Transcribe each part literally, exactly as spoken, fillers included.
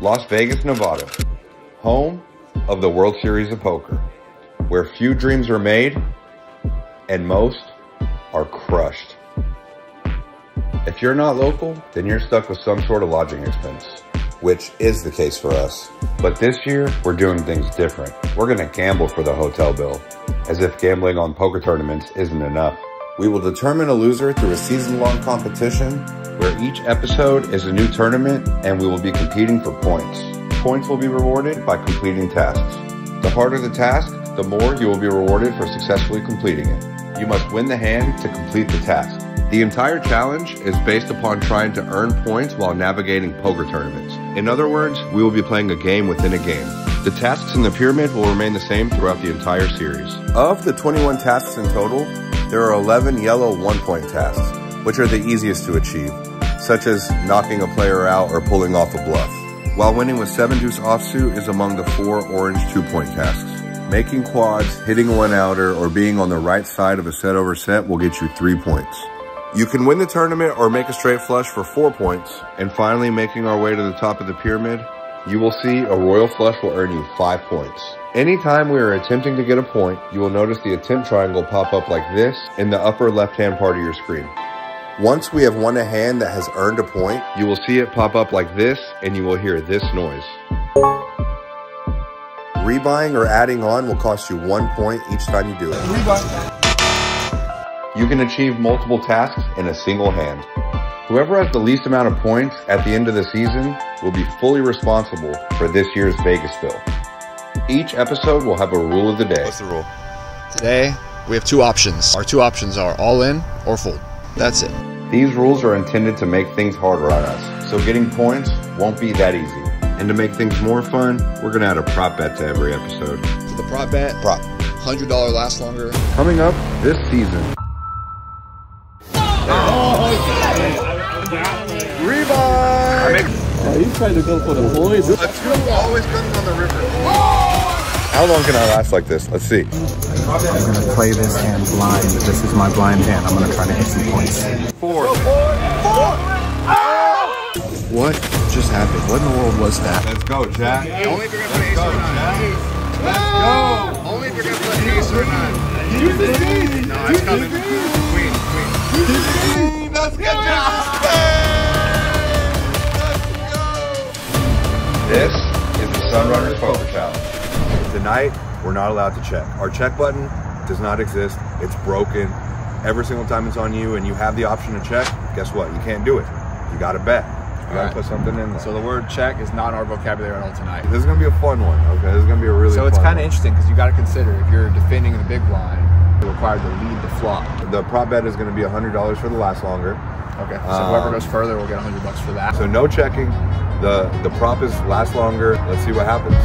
Las Vegas, Nevada, home of the World Series of Poker, where few dreams are made and most are crushed. If you're not local, then you're stuck with some sort of lodging expense, which is the case for us. But this year, we're doing things different. We're gonna gamble for the hotel bill, as if gambling on poker tournaments isn't enough. We will determine a loser through a season-long competition where each episode is a new tournament and we will be competing for points. Points will be rewarded by completing tasks. The harder the task, the more you will be rewarded for successfully completing it. You must win the hand to complete the task. The entire challenge is based upon trying to earn points while navigating poker tournaments. In other words, we will be playing a game within a game. The tasks in the pyramid will remain the same throughout the entire series. Of the twenty-one tasks in total, there are eleven yellow one-point tasks, which are the easiest to achieve, such as knocking a player out or pulling off a bluff, while winning with seven deuce offsuit is among the four orange two-point tasks. Making quads, hitting one outer, or being on the right side of a set over set will get you three points. You can win the tournament or make a straight flush for four points. And finally, making our way to the top of the pyramid, you will see a royal flush will earn you five points. Anytime we are attempting to get a point, you will notice the attempt triangle pop up like this in the upper left-hand part of your screen. Once we have won a hand that has earned a point, you will see it pop up like this and you will hear this noise. Rebuying or adding on will cost you one point each time you do it. Rebuy. You can achieve multiple tasks in a single hand. Whoever has the least amount of points at the end of the season will be fully responsible for this year's Vegas bill. Each episode will have a rule of the day. What's the rule? Today, we have two options. Our two options are all in or fold. That's it. These rules are intended to make things harder on us, so getting points won't be that easy. And to make things more fun, we're gonna add a prop bet to every episode. So the prop bet, prop, one hundred dollars lasts longer. Coming up this season, you trying to go for the boys. The fuel always comes on the river. Oh! How long can I last like this? Let's see. I'm going to play this hand blind. This is my blind hand. I'm going to try to hit some points. Four. Four. Four. Oh! What just happened? What in the world was that? Let's go, Jack. Okay. Only if you're going to play ace or nine. Let's go. Only if you're going to play ace or nine. You did. No, it's coming. Queen, queen. You did. Let's get Jack. This is the Sunrunner's Poker Challenge. Tonight, we're not allowed to check. Our check button does not exist. It's broken. Every single time it's on you and you have the option to check, guess what? You can't do it. You gotta bet. You gotta put something in there. So the word check is not in our vocabulary at all tonight. This is gonna be a fun one, okay? This is gonna be a really fun one. So it's kinda interesting because you gotta consider if you're defending the big blind, you're required to lead the flop. The prop bet is gonna be one hundred dollars for the last longer. Okay, so um, whoever goes further will get one hundred bucks for that. So no checking. The, the prop is last longer. Let's see what happens.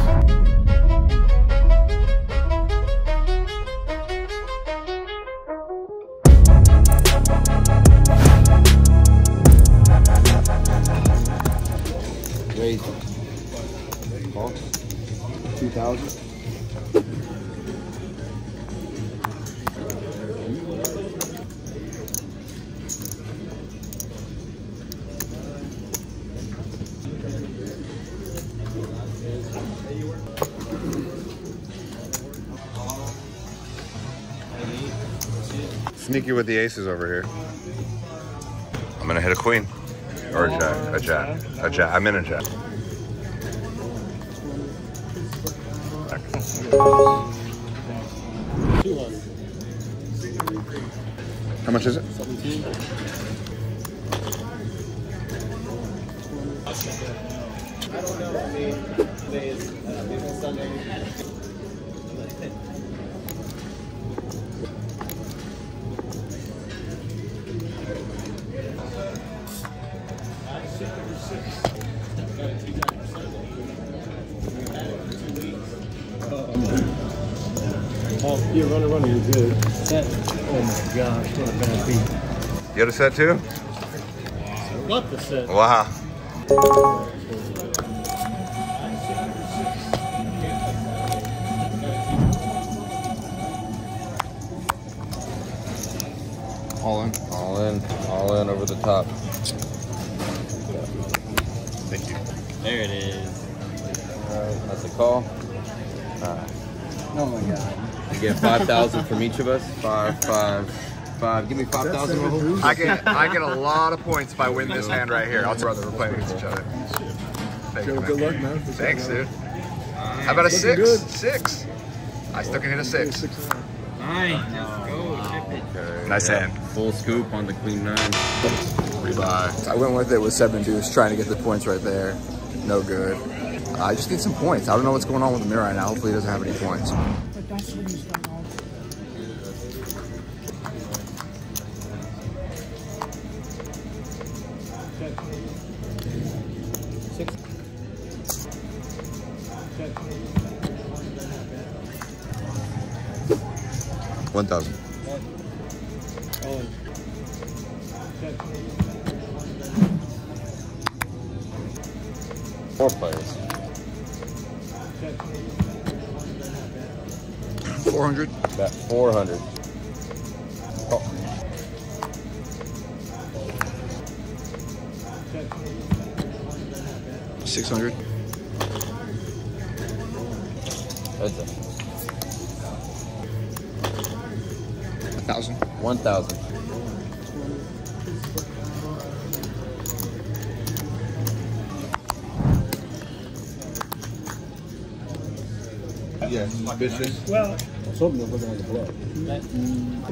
Raise. Call. two thousand. Sneaky with the aces over here. I'm gonna hit a queen. Or a jack, a jack, a jack. I'm in a jack. How much is it? seventeen. I don't know, I mean, today is uh, Sunday. You're running, running, you're good. Oh my gosh, what a bad beat. You had a set too? What the set? Wow. All in. All in. All in over the top. Thank you. There it is. Alright, that's a call. Uh, oh my god. Again, five thousand from each of us. Five, five, five. Give me five thousand. I get I get a lot of points if I win this hand right here. I'll brother, we're playing against each other. Thank Joe, good luck, man. Thanks, dude. How about a six? Good. Six. I still can hit a six. Nine. Let's go. Chip it. Okay, nice yeah. hand. Full scoop on the queen nine. Rebuy. I went with it with seven deuce, trying to get the points right there. No good. I uh, just need some points. I don't know what's going on with the mirror right now. Hopefully, it doesn't have any points. But that's when you start off. Six. One thousand. Four players. Four hundred. About four hundred. Oh. Six hundred. That's it. A thousand. One thousand. Yeah, suspicious. Well, I'm hoping they're looking at the blood. Mm-hmm.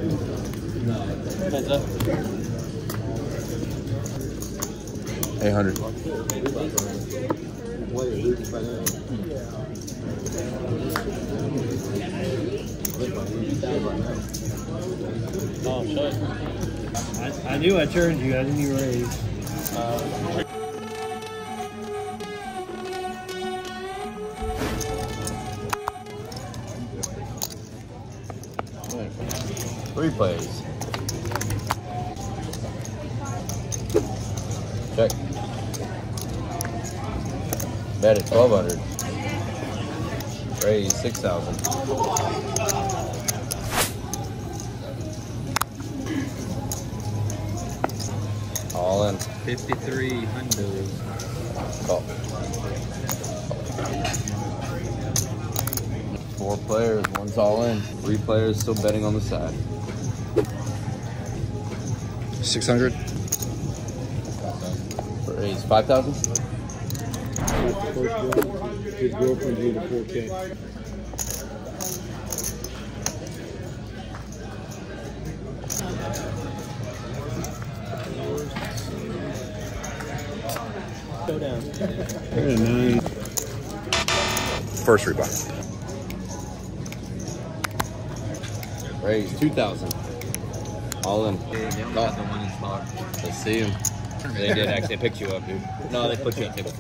eight hundred. Mm-hmm. Oh, shit. I, I knew I turned you. I didn't even raise. Uh, Three plays. Check. Bet at twelve hundred. Raise six thousand. All in. Fifty-three hundred. Call. Four players. One's all in. Three players still betting on the side. Six hundred. Raise five thousand. His girlfriend gave him four k. Go down. Nine. First rebuy. Raise two thousand. All in. They don't have the winning spot. Let's see him. They did actually. They picked you up, dude. No, they put you up. Table.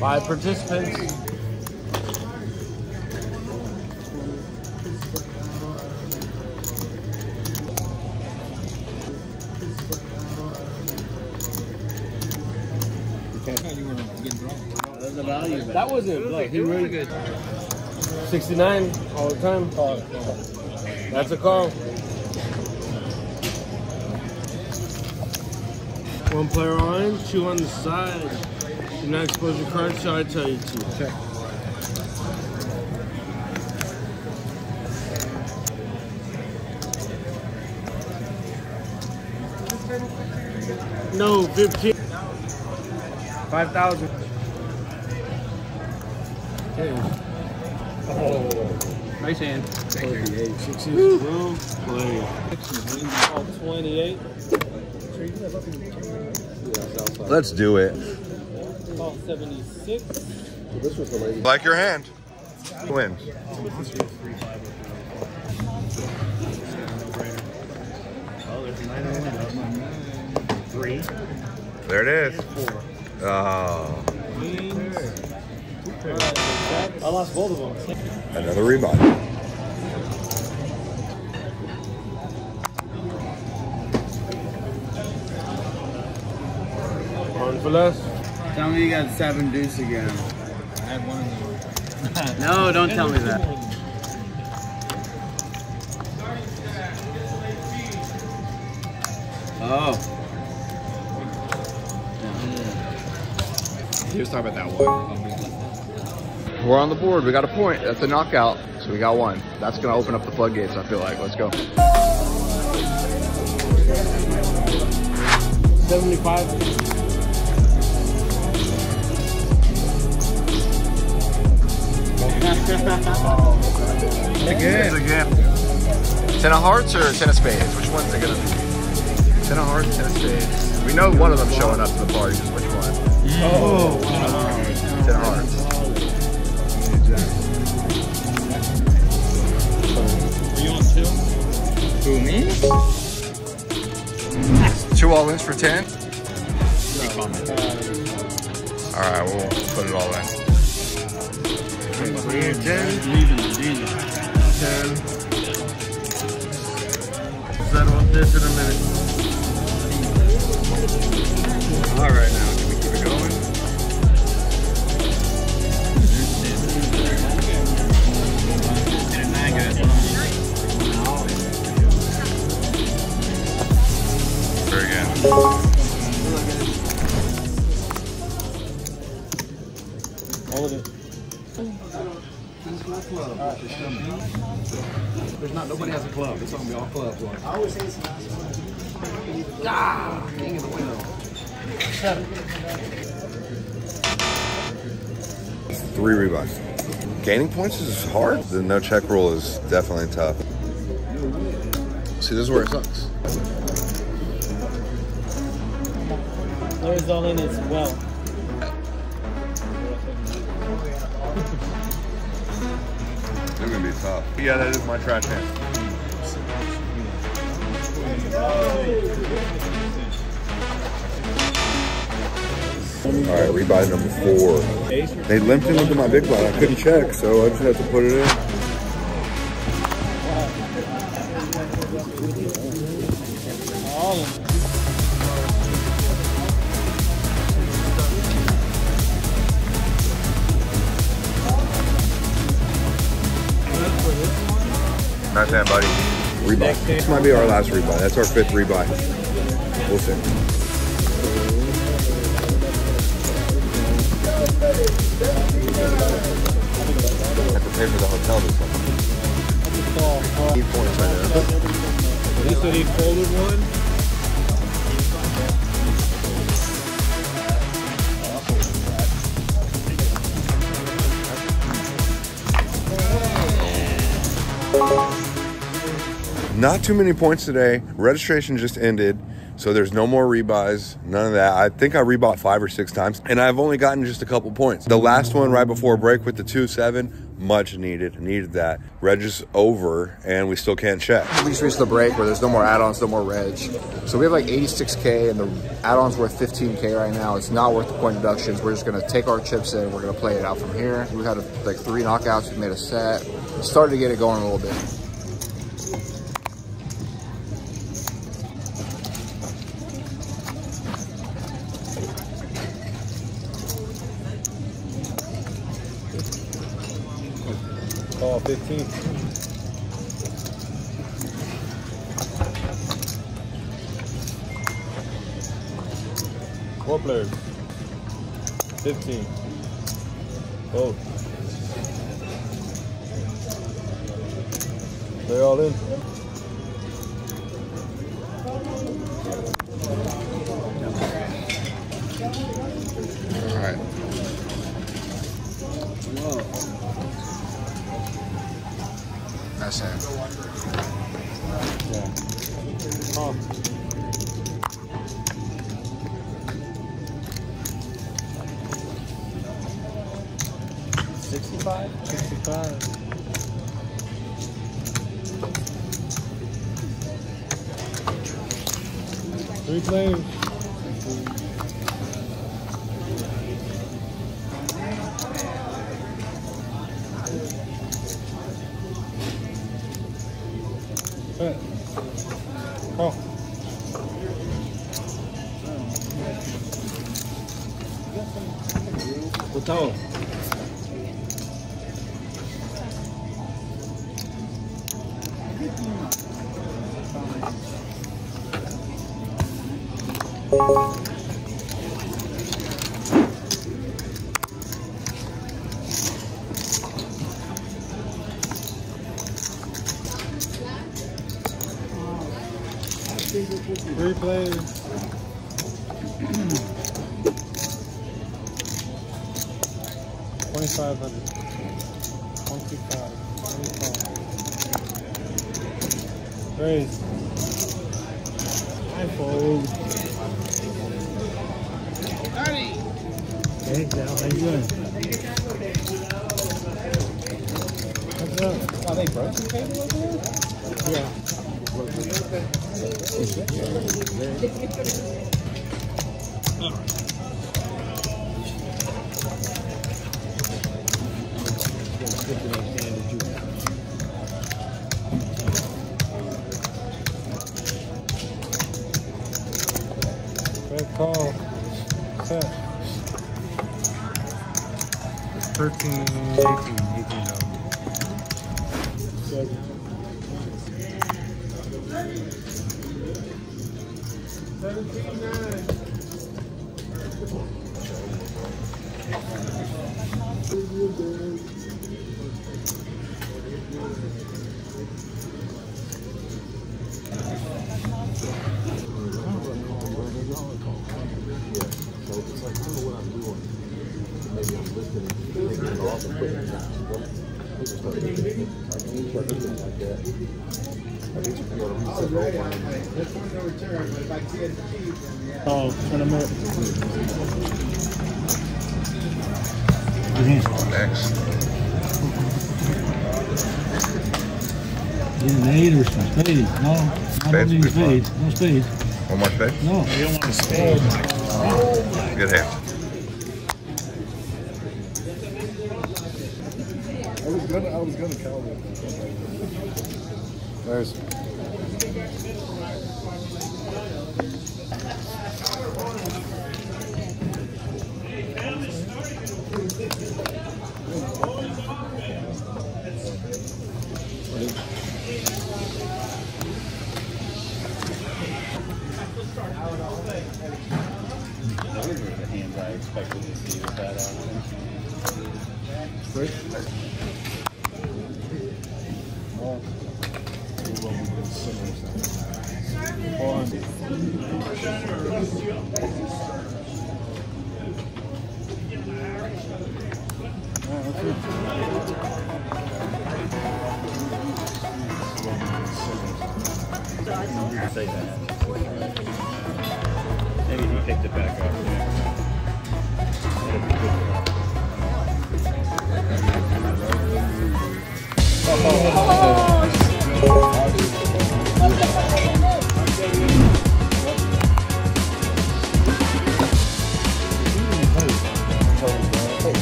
Five participants. That was it. Like, he really good. sixty-nine all the time. Call. That's a call. One player on, two on the side. You're not exposed to cards, so I tell you to. Check. No, fifteen. five thousand. Hey. Oh. Nice hand. Thank you. Woo. Well played. twenty-eight. Let's do it. seventy-six. Like your hand. Win. Three. There it is. Oh. I lost both of them. Another rebound. One for less. Tell me you got seven deuce again. I had one in the No, don't tell me that. Oh. He was talking about that one. We're on the board. We got a point. That's a knockout. So we got one. That's going to open up the floodgates, I feel like. Let's go. seventy-five. Again. Ten of hearts or ten of spades? Which one's it gonna be? Ten of hearts, ten of spades. We know one of them showing up to the party. Just which one? Oh, wow. Ten of hearts. Are you on two? Who, me? Two all-ins for ten. All right, we'll put it all in. ten. Settle up this in a minute. All right, now can we keep it going? Very good. All of it. Club. Right. There's not nobody has a club. It's gonna be all clubs. I always say it's a nice one. Ah, hang in the window. Three rebuys. Gaining points is hard. The no check rule is definitely tough. See, this is where it sucks. Larry's all in as well. Gonna be tough. Yeah, that is my trash hand. Alright, rebuy number four. They limped him into my big blind. I couldn't check, so I just had to put it in. Oh. Nice hand, buddy. Rebuy. This might be our last rebuy. That's our fifth rebuy. We'll see. I have to pay for the hotel this one. Eight points right now. That's what he folded one. Not too many points today. Registration just ended, so there's no more rebuys, none of that. I think I rebought five or six times, and I've only gotten just a couple points. The last one right before break with the two seven, much needed, needed that. Reg is over, and we still can't check. We just reached the break where there's no more add-ons, no more reg. So we have like eighty-six K, and the add-ons worth fifteen K right now. It's not worth the point deductions. We're just gonna take our chips in, we're gonna play it out from here. We've had like three knockouts, we made a set. Started to get it going a little bit. Oh, fifteen. Four players. fifteen. Oh. They're all in. All right. Whoa. Nice hand. Yeah. Oh. sixty-five? sixty-five. Three plays. Oh. কোথাও twenty-five hundred, twenty-five, twenty-five, raise, I fold, thirty, okay, now how you doing? What's up? Are they broken table over there? Yeah. Okay. All right. Call. Set. thirteen, eighteen, eighteen. Seven. seventeen, nine. Oh, tournament. Getting eight or some spades. No, I don't need spades. No spades. One more spade? No, you don't want a spade. Oh, good hand. I was gonna, I was gonna count it. There's. Those were the hands I expected to see with that on. Right? Say that. Maybe he picked it back up. Oh, oh, oh,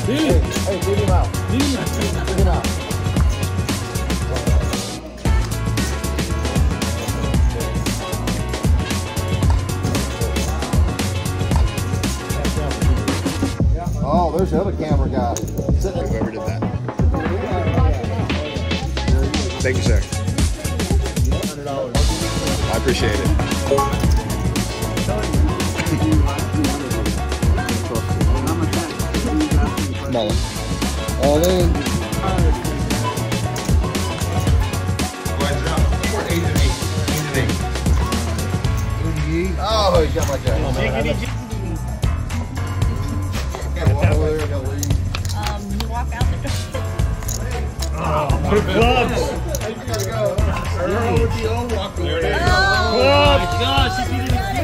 shit. Hey, dig him out. Dig him out. There's the other camera guy. Whoever did that. Thank you, sir. I appreciate it. Mullen. All in. eight and eight. eight and eight. Oh, he got my jacket. The clubs! Earl with the old walk over there. Oh my gosh, he did it again!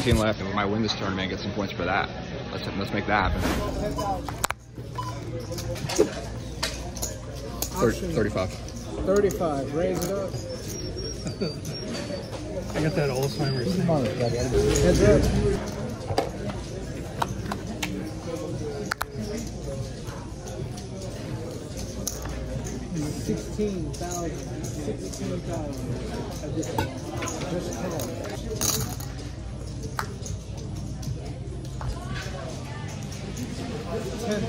seventeen left, and we might win this tournament and get some points for that. Let's, let's make that happen. thirty, thirty-five. thirty-five, raise it up. I got that Alzheimer's thing. That's it. sixteen thousand. sixteen thousand. Just, just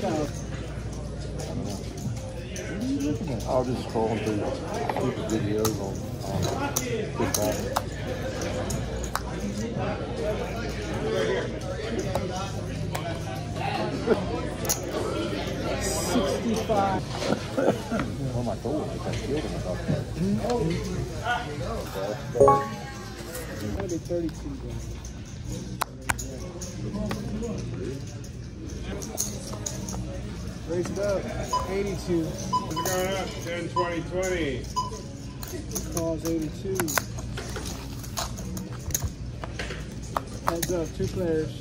call. I'll just scroll through stupid videos on um, football. sixty-five. Oh my God, I got killed in the golf cart. It's going to be thirty-two. Raise it up. eighty-two. What's going up? ten, twenty, twenty. Calls eighty-two. Heads up, two players.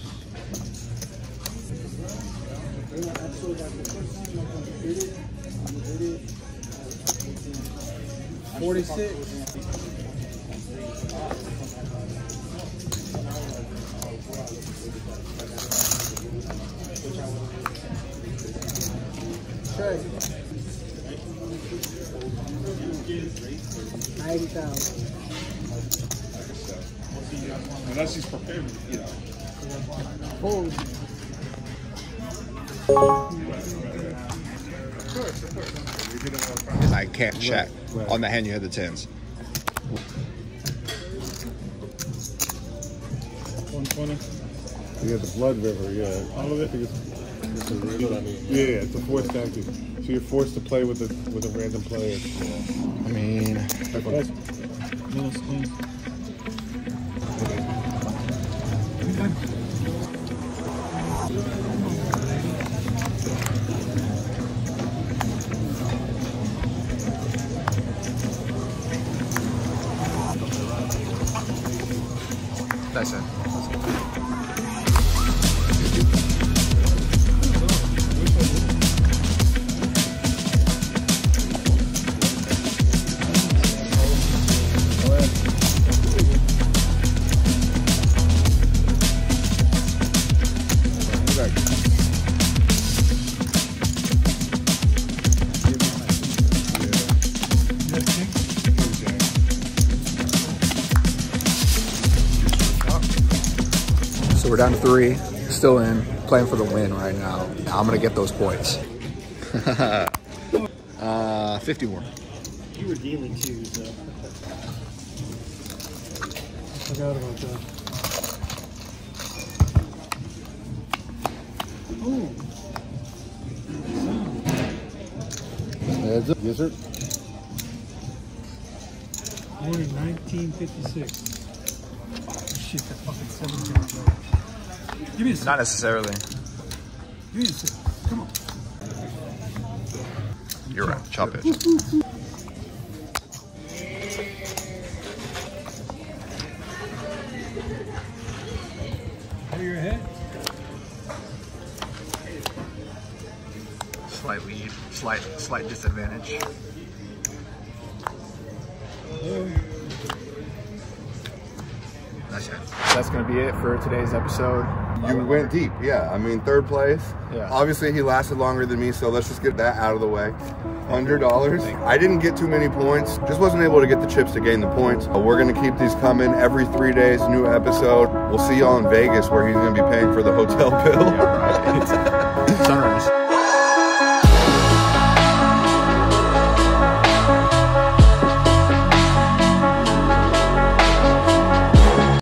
forty-six. Trey. ninety thousand. Unless he's prepared, you know. Fold. And I can't check on the hand you had the tens. one twenty. You got the Blood River, yeah. All of it? Yeah, it's a forced empty. So you're forced to play with a with a random player. I mean, that's it. That's it. So we're down to three, still in, playing for the win right now. I'm gonna get those points. uh, fifty more. You were dealing too, so. I forgot about that. Ooh. Heads up, yes sir. Morning, nineteen fifty-six. Oh, shit, that fucking seventeen. Give me a sip. Not necessarily. Give me a sip. Come on. You're chop. Right. Chop it. Over your head. Slight lead. Slight, slight disadvantage. Hello. Nice hand. That's going to be it for today's episode. You went deep, yeah. I mean, third place. Yeah. Obviously, he lasted longer than me, so let's just get that out of the way. one hundred dollars. I didn't get too many points. Just wasn't able to get the chips to gain the points. But we're going to keep these coming every three days, new episode. We'll see y'all in Vegas, where he's going to be paying for the hotel bill. Yeah, right. Sunrunner's.